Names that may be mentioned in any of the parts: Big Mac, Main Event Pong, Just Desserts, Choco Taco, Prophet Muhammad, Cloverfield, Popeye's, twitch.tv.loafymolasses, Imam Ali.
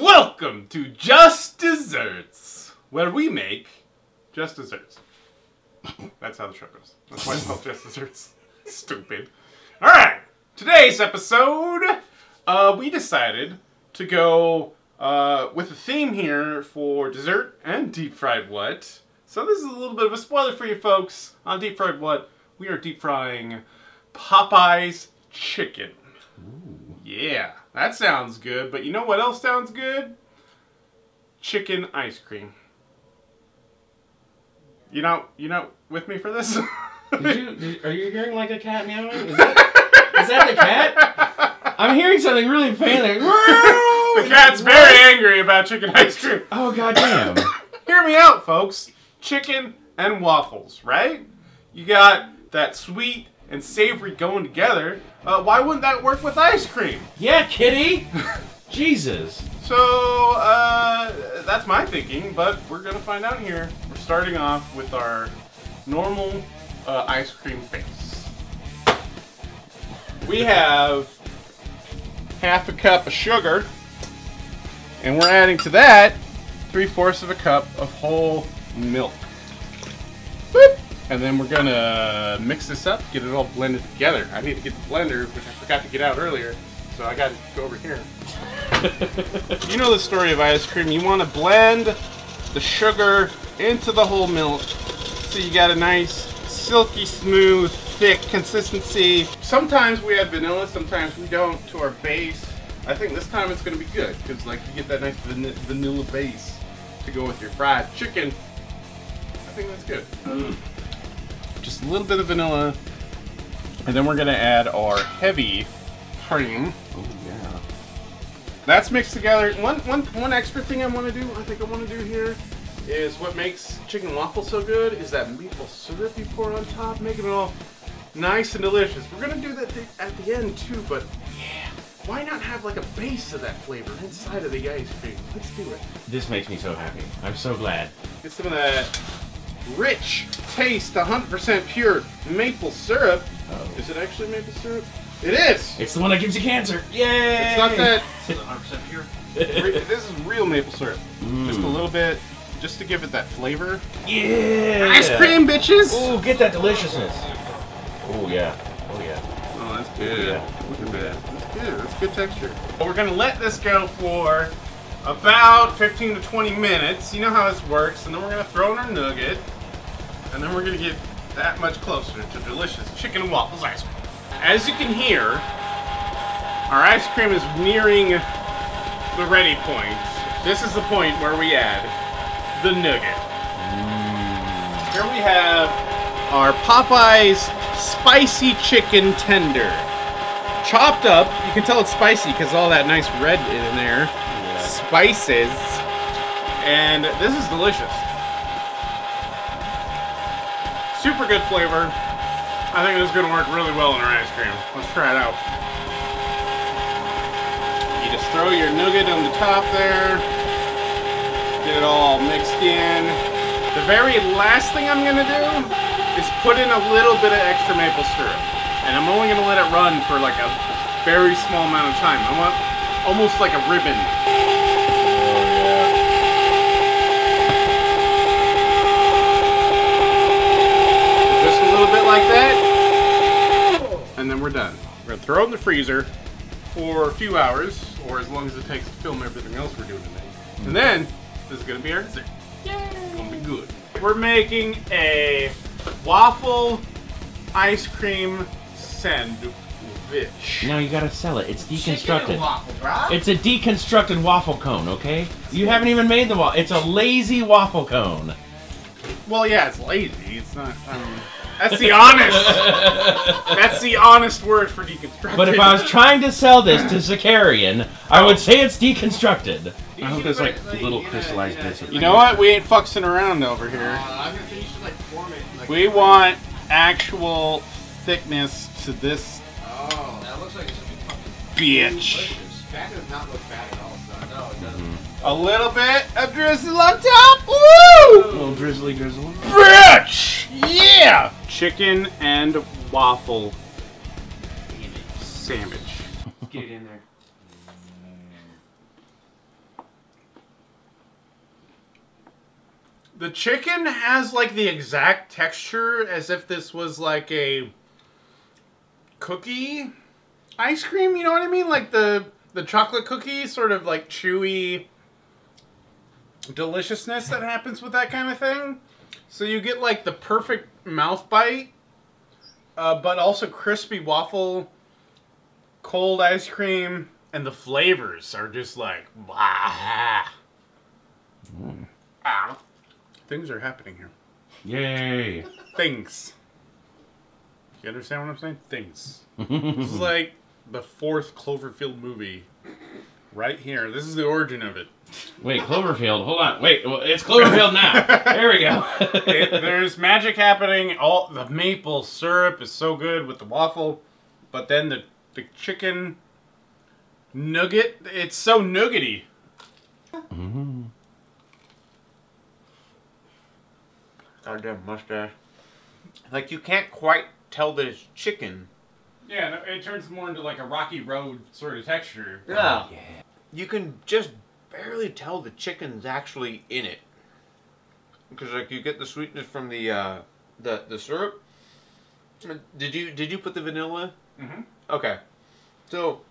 Welcome to Just Desserts, where we make just desserts. That's how the show goes. That's why it's called Just Desserts. Stupid. Alright, today's episode, we decided to go with a theme here for dessert and deep fried what. So this is a little bit of a spoiler for you folks. On deep fried what, we are deep frying Popeye's chicken. Ooh. Yeah, that sounds good, but you know what else sounds good? Chicken ice cream. You know, with me for this? Are you hearing like a cat meowing? Is that the cat? I'm hearing something really faint. Like, the cat's very angry about chicken ice cream. Oh, goddamn. Hear me out, folks. Chicken and waffles, right? You got that sweet and savory going together. Why wouldn't that work with ice cream? Yeah, kitty. Jesus. So, that's my thinking, but we're going to find out here. We're starting off with our normal ice cream base. We have half a cup of sugar, and we're adding to that 3/4 of a cup of whole milk. Boop. And then we're gonna mix this up, get it all blended together. I need to get the blender, which I forgot to get out earlier, so I gotta go over here. You know the story of ice cream. You wanna blend the sugar into the whole milk so you got a nice, silky, smooth, thick consistency. Sometimes we have vanilla, sometimes we don't, to our base. I think this time it's gonna be good, because like you get that nice vanilla base to go with your fried chicken. I think that's good. Just a little bit of vanilla, and then we're gonna add our heavy cream. Oh yeah. That's mixed together. One extra thing I think I wanna do here is what makes chicken waffles so good is that maple syrup you pour on top, making it all nice and delicious. We're gonna do that at the end too, but yeah, why not have like a base of that flavor inside of the ice cream? Let's do it. This makes me so happy. I'm so glad. Get some of that rich taste, 100% pure maple syrup. Oh. Is it actually maple syrup? It is! It's the one that gives you cancer. Yay! It's not that. It's 100% pure. This is real maple syrup. Mm. Just a little bit, just to give it that flavor. Yeah! Ice cream, bitches! Ooh, get that deliciousness. Oh, yeah. Oh, yeah. Oh, that's good. Ooh, yeah. Look at that. That's good. That's good texture. But we're going to let this go for about 15 to 20 minutes. You know how this works. And then we're going to throw in our nugget. And then we're going to get that much closer to delicious chicken and waffles ice cream. As you can hear, our ice cream is nearing the ready point. This is the point where we add the nugget. Here we have our Popeye's spicy chicken tender. Chopped up. You can tell it's spicy because all that nice red in there. Yeah. Spices. And this is delicious. Super good flavor. I think this is going to work really well in our ice cream. Let's try it out. You just throw your nugget on the top there. Get it all mixed in. The very last thing I'm going to do is put in a little bit of extra maple syrup. And I'm only going to let it run for like a very small amount of time. I want almost like a ribbon. Like that, and then we're done. We're gonna throw it in the freezer for a few hours, or as long as it takes to film everything else we're doing today. And then this is gonna be our dessert. Yay! It's gonna be good. We're making a waffle ice cream sandwich. Now you gotta sell it. It's deconstructed. Waffle, right? It's a deconstructed waffle cone. Okay, you haven't even made the waffle. It's a lazy waffle cone. Well, yeah, it's lazy. It's not. That's the honest. That's the honest word for deconstructed. But if I was trying to sell this to Zakarian, I would say it's deconstructed. I hope there's like little crystallized bits. You know what? We ain't fucking around over here. I'm gonna say you should like form it. Like, we want actual thickness to this. Oh, that looks like it's gonna be fucking bitch. That does not look bad at all. No, it doesn't. A little bit of drizzle on top. Woo! A little drizzly drizzle. Bitch! Yeah! Chicken and waffle sandwich. Get it in there. The chicken has like the exact texture as if this was like a cookie ice cream, you know what I mean? Like the chocolate cookie sort of like chewy deliciousness that happens with that kind of thing. So you get like the perfect mouth bite, but also crispy waffle, cold ice cream, and the flavors are just like, wow. Ow. Things are happening here. Yay. Things. You understand what I'm saying? Things. This is like the fourth Cloverfield movie right here. This is the origin of it. Wait, Cloverfield. Hold on. Wait, well, it's Cloverfield now. There we go. There's magic happening. All the maple syrup is so good with the waffle, but then the chicken nugget, it's so nuggety. Mm-hmm. Goddamn mustache. Like, you can't quite tell that it's chicken. Yeah, it turns more into like a rocky road sort of texture. Yeah. Oh, yeah. You can just barely tell the chicken's actually in it. Because like you get the sweetness from the syrup. Did you put the vanilla? Mm-hmm. Okay. So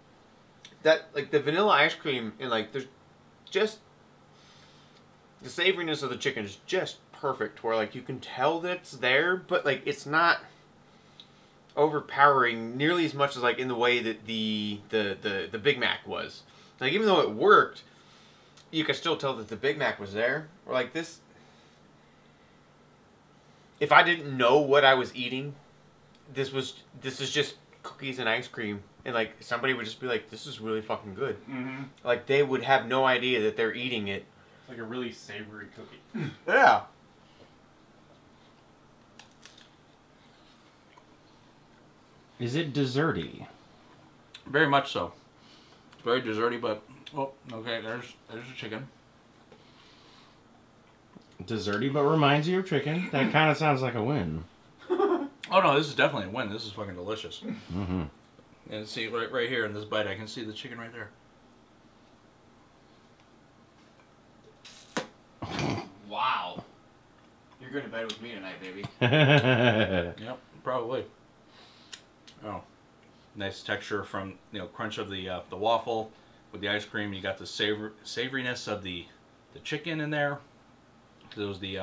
that like the vanilla ice cream and like there's just the savoriness of the chicken is just perfect where like you can tell that it's there, but like it's not overpowering nearly as much as like in the way that the Big Mac was. Like even though it worked, you could still tell that the Big Mac was there. Or like this, if I didn't know what I was eating, this is just cookies and ice cream, and like somebody would just be like, this is really fucking good. Mm-hmm. Like they would have no idea that they're eating it. It's like a really savory cookie. Yeah. Is it desserty? Very much so. It's very desserty, but oh, okay. There's the chicken. Desserty, but reminds you of chicken. That kind of sounds like a win. Oh no, this is definitely a win. This is fucking delicious. Mm-hmm. And see right here in this bite, I can see the chicken right there. Wow. You're going to bed with me tonight, baby. Yep, probably. Oh, nice texture from, you know, crunch of the waffle with the ice cream. You got the savoriness of the chicken in there. It was the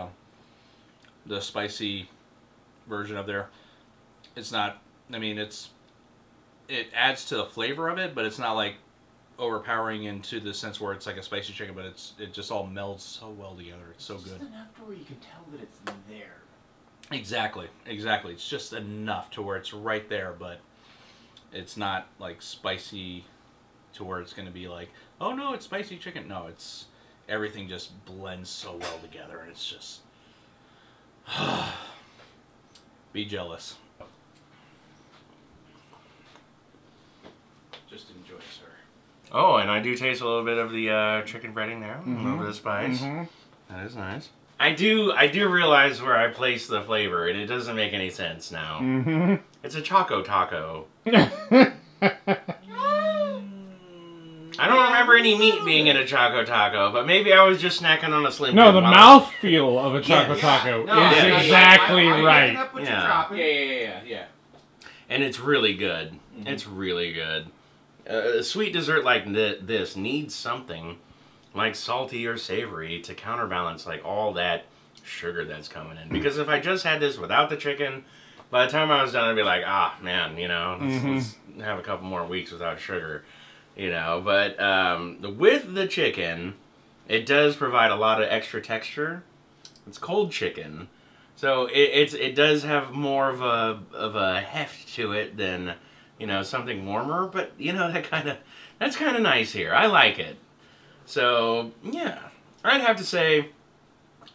spicy version of there. It's not, I mean, it adds to the flavor of it, but it's not like overpowering into the sense where it's like a spicy chicken, but it just all melds so well together. It's so good. Just enough to where you can tell that it's there. Exactly, exactly. It's just enough to where it's right there, but it's not like spicy to where it's going to be like, oh no, it's spicy chicken. No, it's everything just blends so well together, and it's just be jealous. Just enjoy, sir. Oh, and I do taste a little bit of the chicken breading there, mm-hmm. A little bit of spice. Mm-hmm. That is nice. I do realize where I place the flavor, and it doesn't make any sense now. Mm-hmm. It's a Choco Taco. I don't remember any meat being in a Choco Taco, but maybe I was just snacking on a Slim. No, the mouthfeel of a Choco Taco is exactly right. Yeah. And it's really good. Mm-hmm. It's really good. A sweet dessert like this needs something like salty or savory to counterbalance like all that sugar that's coming in. Because if I just had this without the chicken, by the time I was done, I'd be like, ah, man, you know, let's have a couple more weeks without sugar, you know. But with the chicken, it does provide a lot of extra texture. It's cold chicken, so it does have more of a heft to it than, you know, something warmer, but, you know, that's kind of nice here. I like it. So, yeah. I'd have to say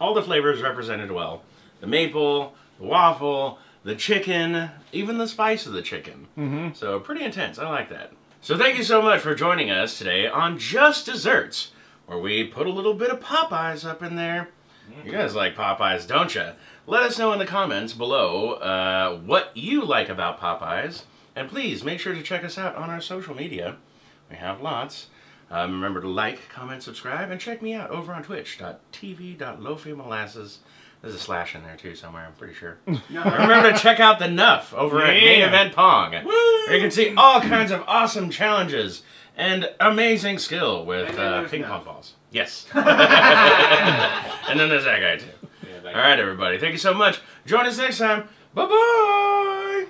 all the flavors represented well. The maple, the waffle, the chicken, even the spice of the chicken. Mm-hmm. So, pretty intense. I like that. So, thank you so much for joining us today on Just Desserts, where we put a little bit of Popeye's up in there. Mm-hmm. You guys like Popeye's, don't you? Let us know in the comments below what you like about Popeye's. And please, make sure to check us out on our social media. We have lots. Remember to like, comment, subscribe, and check me out over on twitch.tv.loafymolasses. There's a slash in there too somewhere, I'm pretty sure. Remember to check out the Nuff over at Main Event Pong. Where you can see all kinds of awesome challenges and amazing skill with ping pong balls. Yes. And then there's that guy too. Yeah, all right, everybody. Thank you so much. Join us next time. Bye-bye.